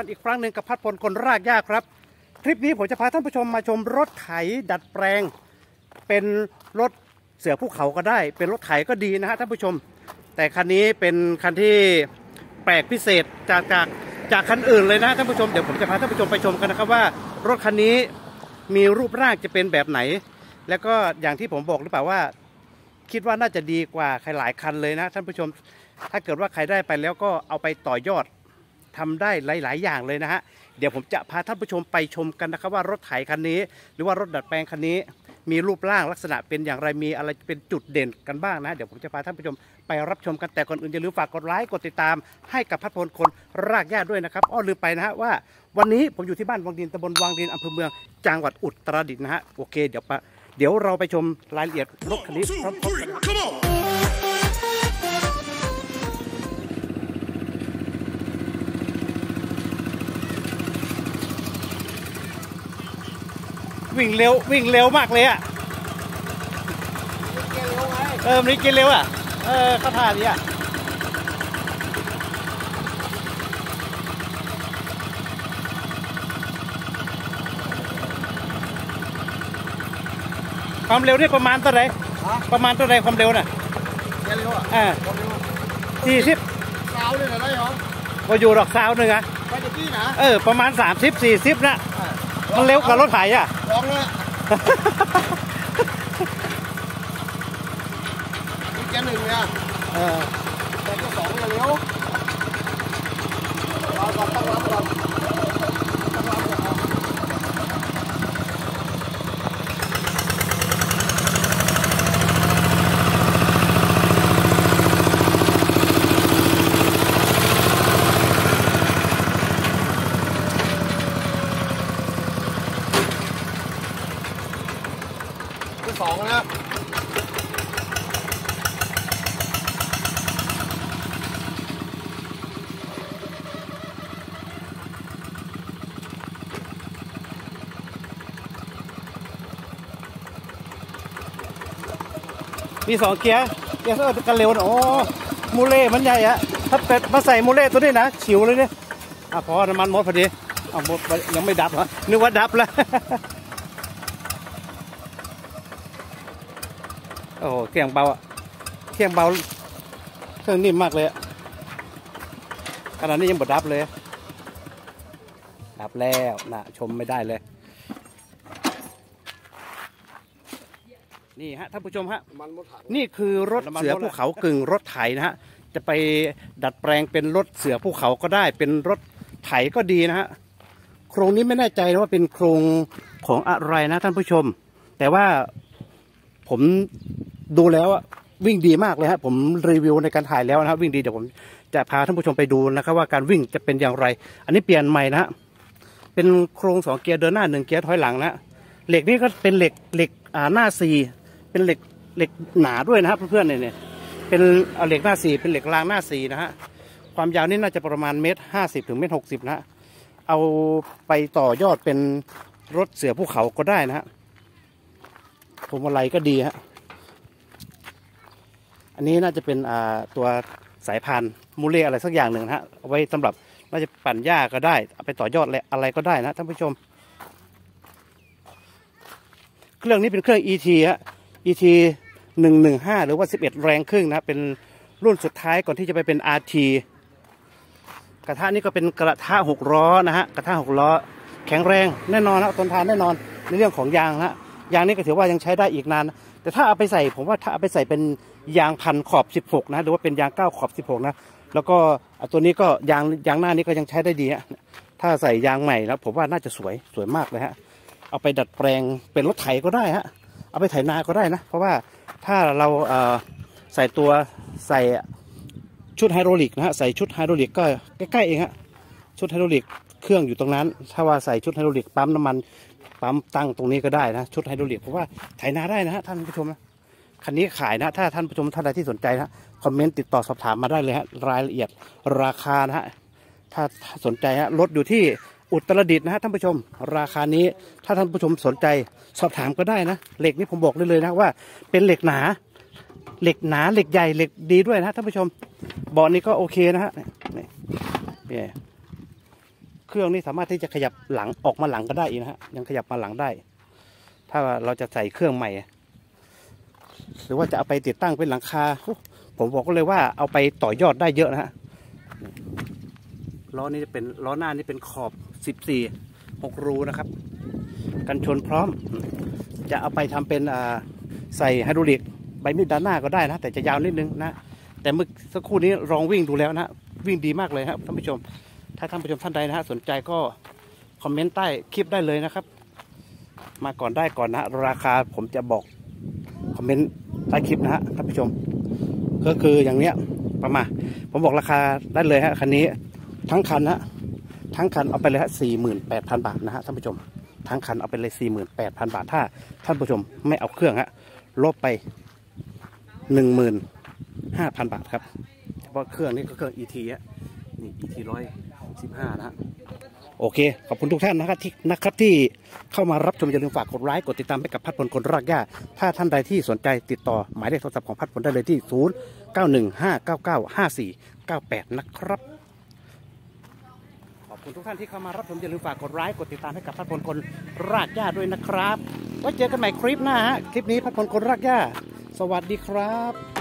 กันอีกครั้งหนึ่งกับพัดพลคนรากหญ้าครับคลิปนี้ผมจะพาท่านผู้ชมมาชมรถไถดัดแปลงเป็นรถเสือภูเขาก็ได้เป็นรถไถก็ดีนะฮะท่านผู้ชมแต่คันนี้เป็นคันที่แปลกพิเศษจากคันอื่นเลยนะท่านผู้ชมเดี๋ยวผมจะพาท่านผู้ชมไปชมกันนะครับว่ารถคันนี้มีรูปร่างจะเป็นแบบไหนแล้วก็อย่างที่ผมบอกหรือเปล่าว่าคิดว่าน่าจะดีกว่าใครหลายคันเลยนะท่านผู้ชมถ้าเกิดว่าใครได้ไปแล้วก็เอาไปต่อยอดทำได้หลายๆอย่างเลยนะฮะเดี๋ยวผมจะพาท่านผู้ชมไปชมกันนะครับว่ารถไถคันนี้หรือว่ารถดัดแปลงคันนี้มีรูปร่างลักษณะเป็นอย่างไรมีอะไรเป็นจุดเด่นกันบ้างนะเดี๋ยวผมจะพาท่านผู้ชมไปรับชมกันแต่ก่อนอื่นอย่าลืมฝากกดไลค์กดติดตามให้กับพัดพลคนรากหญ้าด้วยนะครับอ้อลืมไปนะฮะว่าวันนี้ผมอยู่ที่บ้านวังดินตำบลวังดินอำเภอเมืองจังหวัดอุตรดิตถ์นะฮะโอเคเดี๋ยวเราไปชมรายละเอียดรถคันนี้พร้อมๆกันวิ่งเร็วมากเลยอ่ะมันกินเร็วอ่ะข้าทานี้อ่ะความเร็วนี่ประมาณเท่าไหร่ประมาณเท่าไหร่ความเร็วน่ะ40สาวหนึ่งอะไรหรอมาอยู่ดอกสาวหนึ่งอ่ะประมาณ30-40นะมันเร็วกว่ารถไถอ่ะร้องเลยแกหนึ่งเลยอ่ะแต่ก็สองเลยเร็วรอก่อนตั้งรับก่อนมี2เกียร์เกียร์กันเร็วนะโอ้มูเล่มันใหญ่อะถ้าเป็ดมาใส่มูเล่ตัวนี้นะฉิวเลยเนี่ยพอน้ำมันหมดพอดีหมดยังไม่ดับเหรอนึกว่าดับแล้วโอ้โหเสียงเบาอะเสียงเบาเครื่องนิ่มมากเลยอะขนาดนี้ยังไม่ดับเลยดับแล้วนะชมไม่ได้เลยนี่ฮะท่านผู้ชมฮะนี่คือรถเสือภูเขากึ่งรถไถนะฮะจะไปดัดแปลงเป็นรถเสือภูเขาก็ได้เป็นรถไถก็ดีนะฮะโครงนี้ไม่แน่ใจนะว่าเป็นโครงของอะไรนะท่านผู้ชมแต่ว่าผมดูแล้ววิ่งดีมากเลยฮะผมรีวิวในการถ่ายแล้วนะวิ่งดีเดี๋ยวผมจะพาท่านผู้ชมไปดูนะครับว่าการวิ่งจะเป็นอย่างไรอันนี้เปลี่ยนใหม่นะฮะเป็นโครง2เกียร์เดินหน้า1เกียร์ถอยหลังนะเหล็กนี่ก็เป็นเหล็กหน้า4เป็นเหล็กหนาด้วยนะครับเพื่อนๆเนี่ยเป็นเหล็กหน้า4เป็นเหล็กรางหน้า4นะฮะความยาวนี่น่าจะประมาณ1.50 เมตรถึง1.60 เมตรนะเอาไปต่อยอดเป็นรถเสือภูเขาก็ได้นะฮะผมอะไรก็ดีฮะอันนี้น่าจะเป็นตัวสายพานมูเล่อะไรสักอย่างหนึ่งนะฮะเอาไว้สำหรับน่าจะปั่นหญ้าก็ได้เอาไปต่อยอดอะไรก็ได้นะท่านผู้ชมเครื่องนี้เป็นเครื่อง ET ฮะET 115หรือว่า11แรงครึ่งนะเป็นรุ่นสุดท้ายก่อนที่จะไปเป็น RT กระทะนี่ก็เป็นกระทะ6ล้อนะฮะกระทะ6ล้อแข็งแรงแน่นอนนะทนทานแน่นอนในเรื่องของยางนะยางนี่ก็ถือว่ายังใช้ได้อีกนานแต่ถ้าเอาไปใส่ผมว่าถ้าเอาไปใส่เป็นยางพันขอบ16นะหรือว่าเป็นยาง9ขอบ16นะแล้วก็ตัวนี้ก็ยางหน้านี้ก็ยังใช้ได้ดีฮะถ้าใส่ยางใหม่แล้วผมว่าน่าจะสวยมากเลยฮะเอาไปดัดแปลงเป็นรถไถก็ได้ฮะเอาไปไถนาก็ได้นะเพราะว่าถ้าเราใส่ตัวใส่ชุดไฮดรอลิกนะฮะใส่ชุดไฮดรอลิกก็ใกล้ๆเองฮะชุดไฮดรอลิกเครื่องอยู่ตรงนั้นถ้าว่าใส่ชุดไฮดรอลิกปั๊มน้ำมันปั๊มตั้งตรงนี้ก็ได้นะชุดไฮดรอลิกเพราะว่าไถนาได้นะฮะท่านผู้ชมนะคันนี้ขายนะถ้าท่านผู้ชมท่านใดที่สนใจนะคอมเมนต์ติดต่อสอบถามมาได้เลยฮะรายละเอียดราคานะฮะถ้าสนใจฮะรถอยู่ที่อุตรดิตถ์นะฮะท่านผู้ชมราคานี้ถ้าท่านผู้ชมสนใจสอบถามก็ได้นะเหล็กนี้ผมบอกเลยนะว่าเป็นเหล็กหนาเหล็กใหญ่เหล็กดีด้วยนะท่านผู้ชมบอลนี้ก็โอเคนะฮะนี่ เครื่องนี้สามารถที่จะขยับหลังออกมาหลังก็ได้อีกนะฮะยังขยับมาหลังได้ถ้าเราจะใส่เครื่องใหม่หรือว่าจะเอาไปติดตั้งเป็นหลังคาผมบอกเลยว่าเอาไปต่อยอดได้เยอะนะฮะล้อนี้จะเป็นล้อหน้านี่เป็นขอบ14 6รูนะครับกันชนพร้อมจะเอาไปทำเป็นใส่ไฮดรอลิกใบมีดด้านหน้าก็ได้นะแต่จะยาวนิดนึงนะแต่เมื่อสักครู่นี้ลองวิ่งดูแล้วนะวิ่งดีมากเลยครับท่านผู้ชมถ้าท่านผู้ชมท่านใดนะฮะสนใจก็คอมเมนต์ใต้คลิปได้เลยนะครับมาก่อนได้ก่อนนะราคาผมจะบอกคอมเมนต์ใต้คลิปนะฮะท่านผู้ชมก็คืออย่างเนี้ยประมาณผมบอกราคาได้เลยฮะคันนี้ทั้งคันนะทั้งคันเอาไปเลยฮะ 48,000 บาทนะฮะท่านผู้ชมทั้งคันเอาไปเลย 48,000 บาทถ้าท่านผู้ชมไม่เอาเครื่องฮะลบไป 15,000 บาทครับเฉพาะเครื่องนี้ก็เครื่อง ET ฮะนี่ ET 115นะฮะโอเคขอบคุณทุกท่านนะครับที่เข้ามารับชมอย่าลืมฝากกดไลค์กดติดตามให้กับพัดพลคนรากหญ้าถ้าท่านใดที่สนใจติดต่อหมายเลขโทรศัพท์ของพัดพลได้เลยที่0915995498นะครับขอบคุณทุกท่านที่เข้ามารับชมอย่าลืมฝากกดไลค์กดติดตามให้กับพัดพลคนรากหญ้าด้วยนะครับไว้เจอกันใหม่คลิปหน้าฮะคลิปนี้พัดพลคนรากหญ้าสวัสดีครับ